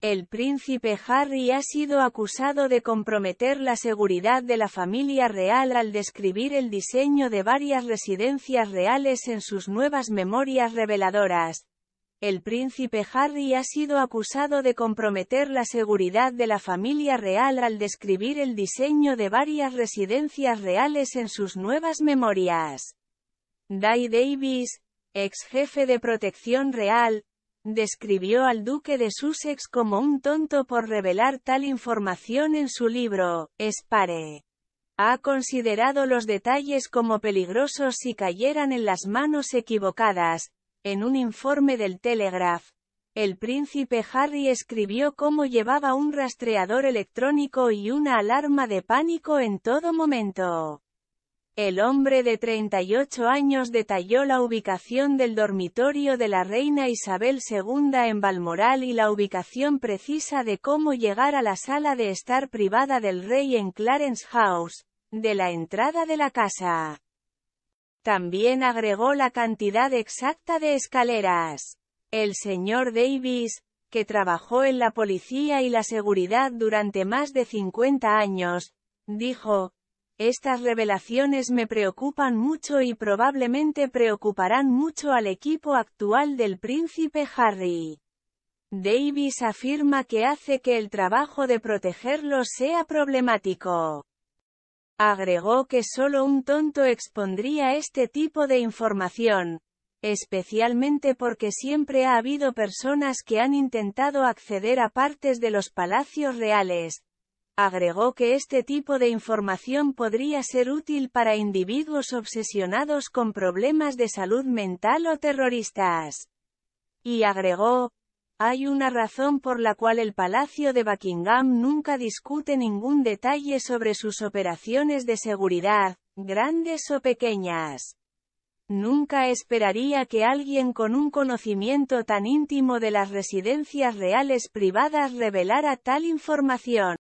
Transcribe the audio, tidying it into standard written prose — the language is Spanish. El príncipe Harry ha sido acusado de comprometer la seguridad de la familia real al describir el diseño de varias residencias reales en sus nuevas memorias reveladoras. El príncipe Harry ha sido acusado de comprometer la seguridad de la familia real al describir el diseño de varias residencias reales en sus nuevas memorias. Dai Davies, ex jefe de protección real, describió al duque de Sussex como un tonto por revelar tal información en su libro, Spare. Ha considerado los detalles como peligrosos si cayeran en las manos equivocadas. En un informe del Telegraph, el príncipe Harry escribió cómo llevaba un rastreador electrónico y una alarma de pánico en todo momento. El hombre de 38 años detalló la ubicación del dormitorio de la reina Isabel II en Balmoral y la ubicación precisa de cómo llegar a la sala de estar privada del rey en Clarence House, de la entrada de la casa. También agregó la cantidad exacta de escaleras. El señor Davies, que trabajó en la policía y la seguridad durante más de 50 años, dijo: «Estas revelaciones me preocupan mucho y probablemente preocuparán mucho al equipo actual del príncipe Harry». Davies afirma que hace que el trabajo de protegerlos sea problemático. Agregó que solo un tonto expondría este tipo de información, especialmente porque siempre ha habido personas que han intentado acceder a partes de los palacios reales. Agregó que este tipo de información podría ser útil para individuos obsesionados con problemas de salud mental o terroristas. Y agregó: «Hay una razón por la cual el Palacio de Buckingham nunca discute ningún detalle sobre sus operaciones de seguridad, grandes o pequeñas. Nunca esperaría que alguien con un conocimiento tan íntimo de las residencias reales privadas revelara tal información».